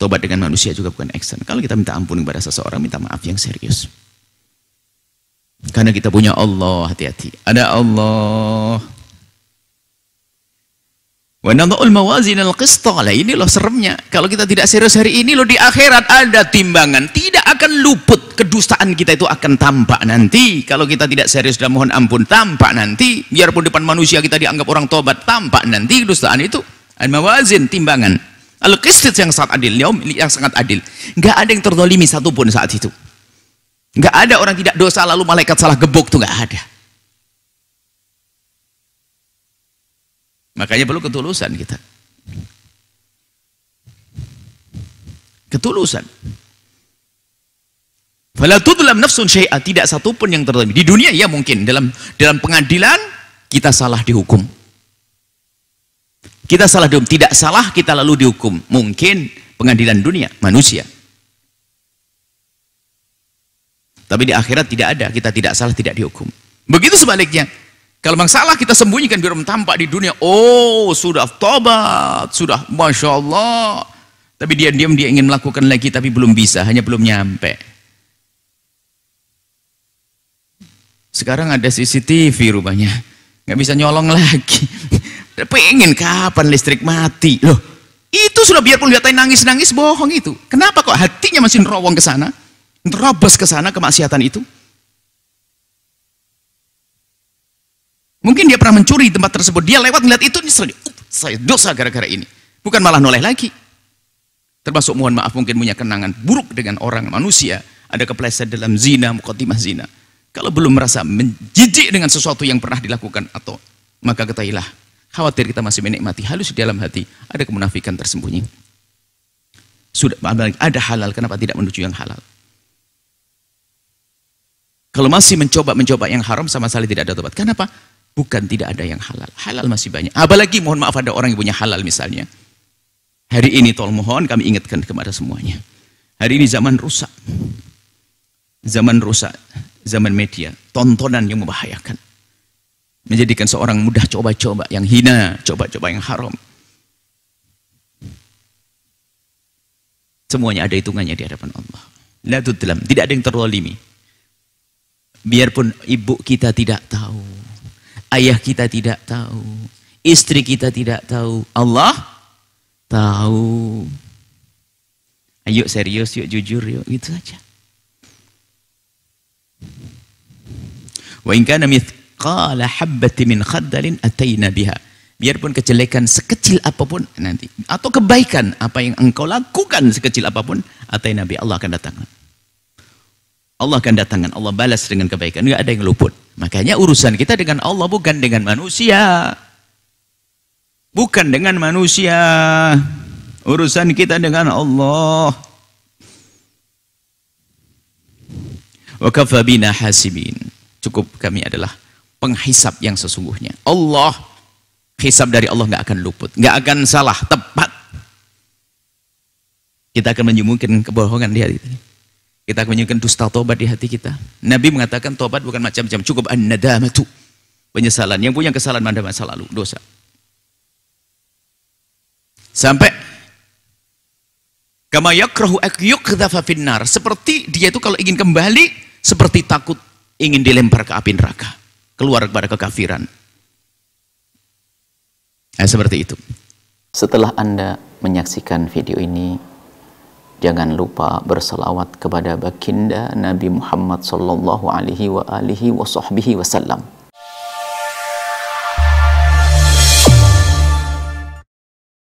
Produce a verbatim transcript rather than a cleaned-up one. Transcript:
Tobat dengan manusia juga bukan action. Kalau kita minta ampun kepada seseorang, minta maaf yang serius. Karena kita punya Allah, hati-hati. Ada Allah. Wa nadha'ul mawazin al-qisthah. Ini loh seremnya. Kalau kita tidak serius hari ini, loh di akhirat ada timbangan. Tidak akan luput. Kedustaan kita itu akan tampak nanti. Kalau kita tidak serius dan mohon ampun, tampak nanti. Biarpun depan manusia kita dianggap orang tobat, tampak nanti kedustaan itu. Al-mawazin, timbangan. Al-Qisth yang sangat adil, yang sangat adil. Nggak ada yang terdolimi satupun saat itu. Nggak ada orang tidak dosa lalu malaikat salah gebuk tuh nggak ada. Makanya perlu ketulusan kita. Ketulusan. Fala tudlam nafsun syai'a, tidak satupun yang terdolimi. Di dunia ya mungkin dalam dalam pengadilan kita salah dihukum. Kita salah dihukum, tidak salah kita lalu dihukum. Mungkin pengadilan dunia, manusia. Tapi di akhirat tidak ada, kita tidak salah tidak dihukum. Begitu sebaliknya. Kalau memang salah kita sembunyikan biar tampak di dunia. Oh, sudah tobat, sudah Masya Allah. Tapi dia diam dia ingin melakukan lagi tapi belum bisa, hanya belum nyampe. Sekarang ada C C T V rupanya. Nggak bisa nyolong lagi. Pengen kapan listrik mati loh, itu sudah biarpun lihatin nangis-nangis bohong itu. Kenapa kok hatinya masih nerowong ke sana, nerobos ke sana kemaksiatan itu? Mungkin dia pernah mencuri di tempat tersebut, dia lewat ngeliat itu, saya dosa gara-gara ini, bukan malah noleh lagi. Termasuk mohon maaf mungkin punya kenangan buruk dengan orang manusia, ada kepleset dalam zina, muqaddimah zina. Kalau belum merasa menjijik dengan sesuatu yang pernah dilakukan atau maka ketahuilah, khawatir kita masih menikmati, halus di dalam hati ada kemunafikan tersembunyi. Sudah ada halal, kenapa tidak menuju yang halal? Kalau masih mencoba-mencoba yang haram sama sekali tidak ada tobat. Kenapa? Bukan tidak ada yang halal. Halal masih banyak. Apalagi mohon maaf ada orang yang punya halal misalnya. Hari ini tolong mohon kami ingatkan kepada semuanya. Hari ini zaman rusak. Zaman rusak, zaman media, tontonan yang membahayakan. Menjadikan seorang mudah coba-coba yang hina, coba-coba yang haram. Semuanya ada hitungannya di hadapan Allah. La tudlam, tidak ada yang terzalimi. Biarpun ibu kita tidak tahu, ayah kita tidak tahu, istri kita tidak tahu, Allah tahu. Ayo serius, yuk jujur, yuk gitu saja. Wa in kana mithq qala habbati min khaddalin ataina biha. Biarpun kejelekan sekecil apapun nanti atau kebaikan apa yang engkau lakukan sekecil apapun, ataina bi, Allah akan datangkan. Allah akan datangkan, Allah balas dengan kebaikan, enggak ada yang luput. Makanya urusan kita dengan Allah bukan dengan manusia. Bukan dengan manusia. Urusan kita dengan Allah. Wa kafa bina hasibin. Cukup kami adalah penghisap yang sesungguhnya. Allah, hisap dari Allah nggak akan luput, nggak akan salah, tepat. Kita akan menyembunyikan kebohongan di hati kita. Kita akan menyembunyikan dusta tobat di hati kita. Nabi mengatakan tobat bukan macam-macam, cukup an-nadamatu, penyesalan. Yang punya kesalahan pada masa lalu, dosa. Sampai kama yakrahu ayyukdzafa finnar, seperti dia itu kalau ingin kembali seperti takut ingin dilempar ke api neraka. Keluar kepada kekafiran. Eh, seperti itu. Setelah Anda menyaksikan video ini, jangan lupa berselawat kepada baginda Nabi Muhammad sallallahu alaihi wa alihi wa sahbihi wasallam.